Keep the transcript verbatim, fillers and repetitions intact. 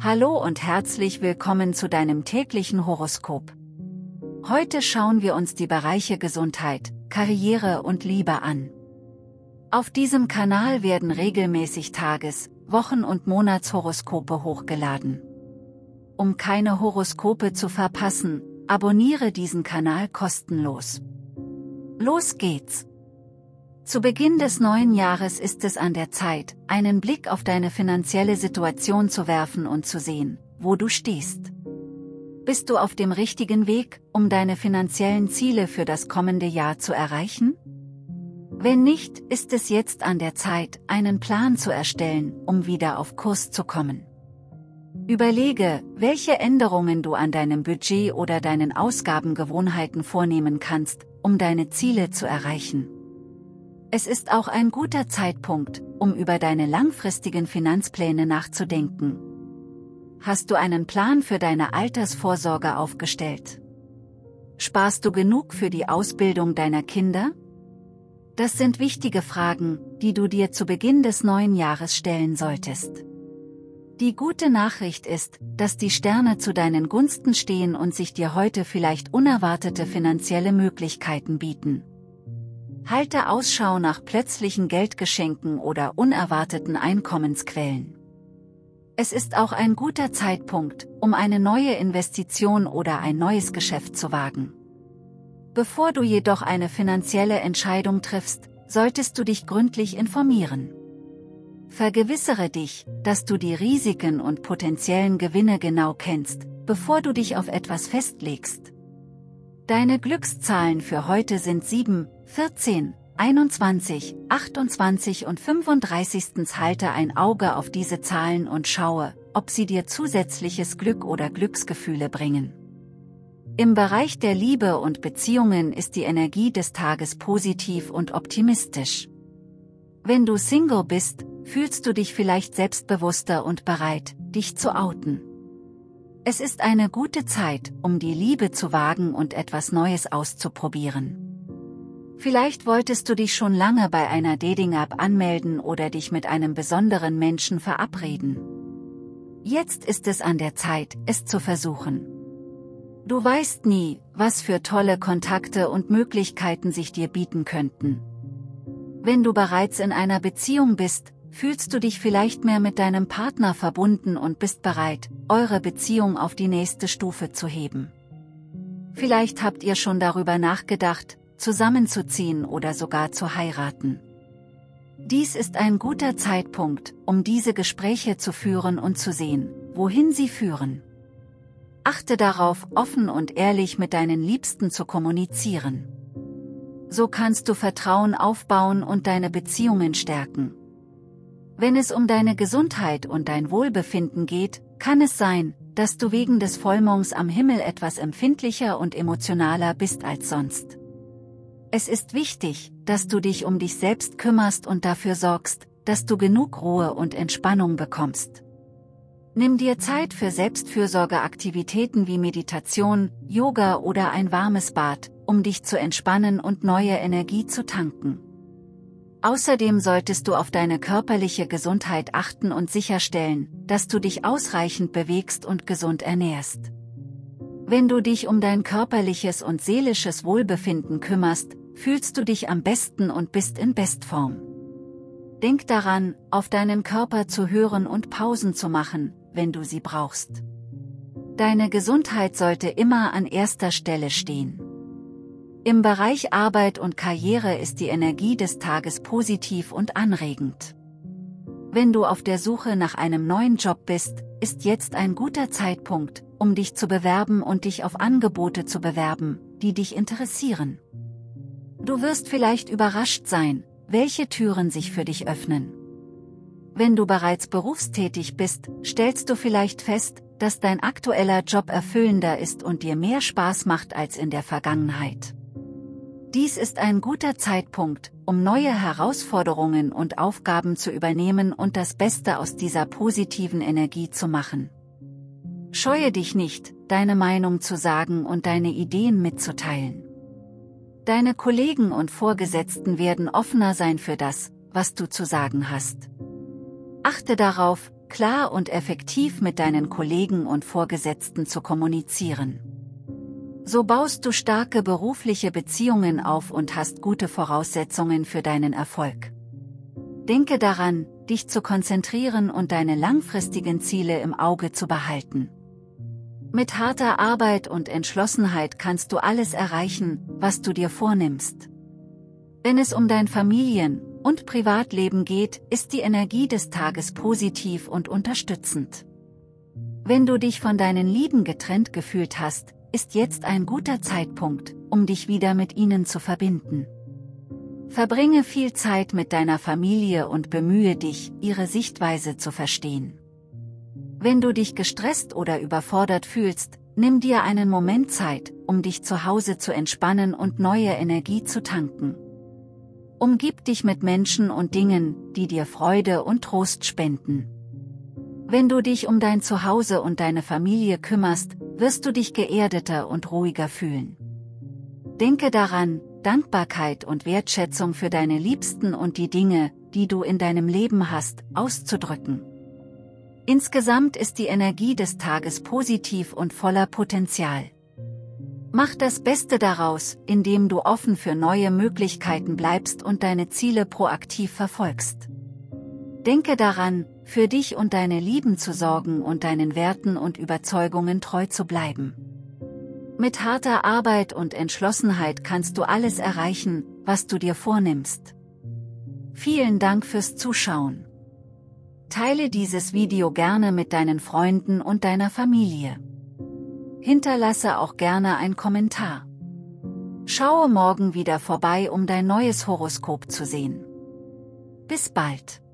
Hallo und herzlich willkommen zu deinem täglichen Horoskop. Heute schauen wir uns die Bereiche Gesundheit, Karriere und Liebe an. Auf diesem Kanal werden regelmäßig Tages-, Wochen- und Monatshoroskope hochgeladen. Um keine Horoskope zu verpassen, abonniere diesen Kanal kostenlos. Los geht's! Zu Beginn des neuen Jahres ist es an der Zeit, einen Blick auf deine finanzielle Situation zu werfen und zu sehen, wo du stehst. Bist du auf dem richtigen Weg, um deine finanziellen Ziele für das kommende Jahr zu erreichen? Wenn nicht, ist es jetzt an der Zeit, einen Plan zu erstellen, um wieder auf Kurs zu kommen. Überlege, welche Änderungen du an deinem Budget oder deinen Ausgabengewohnheiten vornehmen kannst, um deine Ziele zu erreichen. Es ist auch ein guter Zeitpunkt, um über deine langfristigen Finanzpläne nachzudenken. Hast du einen Plan für deine Altersvorsorge aufgestellt? Sparst du genug für die Ausbildung deiner Kinder? Das sind wichtige Fragen, die du dir zu Beginn des neuen Jahres stellen solltest. Die gute Nachricht ist, dass die Sterne zu deinen Gunsten stehen und sich dir heute vielleicht unerwartete finanzielle Möglichkeiten bieten. Halte Ausschau nach plötzlichen Geldgeschenken oder unerwarteten Einkommensquellen. Es ist auch ein guter Zeitpunkt, um eine neue Investition oder ein neues Geschäft zu wagen. Bevor du jedoch eine finanzielle Entscheidung triffst, solltest du dich gründlich informieren. Vergewissere dich, dass du die Risiken und potenziellen Gewinne genau kennst, bevor du dich auf etwas festlegst. Deine Glückszahlen für heute sind sieben, vierzehn, einundzwanzig, achtundzwanzig und fünfunddreißig. Halte ein Auge auf diese Zahlen und schaue, ob sie dir zusätzliches Glück oder Glücksgefühle bringen. Im Bereich der Liebe und Beziehungen ist die Energie des Tages positiv und optimistisch. Wenn du Single bist, fühlst du dich vielleicht selbstbewusster und bereit, dich zu outen. Es ist eine gute Zeit, um die Liebe zu wagen und etwas Neues auszuprobieren. Vielleicht wolltest du dich schon lange bei einer Dating-App anmelden oder dich mit einem besonderen Menschen verabreden. Jetzt ist es an der Zeit, es zu versuchen. Du weißt nie, was für tolle Kontakte und Möglichkeiten sich dir bieten könnten. Wenn du bereits in einer Beziehung bist, fühlst du dich vielleicht mehr mit deinem Partner verbunden und bist bereit, eure Beziehung auf die nächste Stufe zu heben. Vielleicht habt ihr schon darüber nachgedacht, zusammenzuziehen oder sogar zu heiraten. Dies ist ein guter Zeitpunkt, um diese Gespräche zu führen und zu sehen, wohin sie führen. Achte darauf, offen und ehrlich mit deinen Liebsten zu kommunizieren. So kannst du Vertrauen aufbauen und deine Beziehungen stärken. Wenn es um deine Gesundheit und dein Wohlbefinden geht, kann es sein, dass du wegen des Vollmonds am Himmel etwas empfindlicher und emotionaler bist als sonst. Es ist wichtig, dass du dich um dich selbst kümmerst und dafür sorgst, dass du genug Ruhe und Entspannung bekommst. Nimm dir Zeit für Selbstfürsorgeaktivitäten wie Meditation, Yoga oder ein warmes Bad, um dich zu entspannen und neue Energie zu tanken. Außerdem solltest du auf deine körperliche Gesundheit achten und sicherstellen, dass du dich ausreichend bewegst und gesund ernährst. Wenn du dich um dein körperliches und seelisches Wohlbefinden kümmerst, fühlst du dich am besten und bist in Bestform. Denk daran, auf deinen Körper zu hören und Pausen zu machen, wenn du sie brauchst. Deine Gesundheit sollte immer an erster Stelle stehen. Im Bereich Arbeit und Karriere ist die Energie des Tages positiv und anregend. Wenn du auf der Suche nach einem neuen Job bist, ist jetzt ein guter Zeitpunkt, um dich zu bewerben und dich auf Angebote zu bewerben, die dich interessieren. Du wirst vielleicht überrascht sein, welche Türen sich für dich öffnen. Wenn du bereits berufstätig bist, stellst du vielleicht fest, dass dein aktueller Job erfüllender ist und dir mehr Spaß macht als in der Vergangenheit. Dies ist ein guter Zeitpunkt, um neue Herausforderungen und Aufgaben zu übernehmen und das Beste aus dieser positiven Energie zu machen. Scheue dich nicht, deine Meinung zu sagen und deine Ideen mitzuteilen. Deine Kollegen und Vorgesetzten werden offener sein für das, was du zu sagen hast. Achte darauf, klar und effektiv mit deinen Kollegen und Vorgesetzten zu kommunizieren. So baust du starke berufliche Beziehungen auf und hast gute Voraussetzungen für deinen Erfolg. Denke daran, dich zu konzentrieren und deine langfristigen Ziele im Auge zu behalten. Mit harter Arbeit und Entschlossenheit kannst du alles erreichen, was du dir vornimmst. Wenn es um dein Familien- und Privatleben geht, ist die Energie des Tages positiv und unterstützend. Wenn du dich von deinen Lieben getrennt gefühlt hast, ist jetzt ein guter Zeitpunkt, um dich wieder mit ihnen zu verbinden. Verbringe viel Zeit mit deiner Familie und bemühe dich, ihre Sichtweise zu verstehen. Wenn du dich gestresst oder überfordert fühlst, nimm dir einen Moment Zeit, um dich zu Hause zu entspannen und neue Energie zu tanken. Umgib dich mit Menschen und Dingen, die dir Freude und Trost spenden. Wenn du dich um dein Zuhause und deine Familie kümmerst, wirst du dich geerdeter und ruhiger fühlen. Denke daran, Dankbarkeit und Wertschätzung für deine Liebsten und die Dinge, die du in deinem Leben hast, auszudrücken. Insgesamt ist die Energie des Tages positiv und voller Potenzial. Mach das Beste daraus, indem du offen für neue Möglichkeiten bleibst und deine Ziele proaktiv verfolgst. Denke daran, für dich und deine Lieben zu sorgen und deinen Werten und Überzeugungen treu zu bleiben. Mit harter Arbeit und Entschlossenheit kannst du alles erreichen, was du dir vornimmst. Vielen Dank fürs Zuschauen. Teile dieses Video gerne mit deinen Freunden und deiner Familie. Hinterlasse auch gerne einen Kommentar. Schaue morgen wieder vorbei, um dein neues Horoskop zu sehen. Bis bald.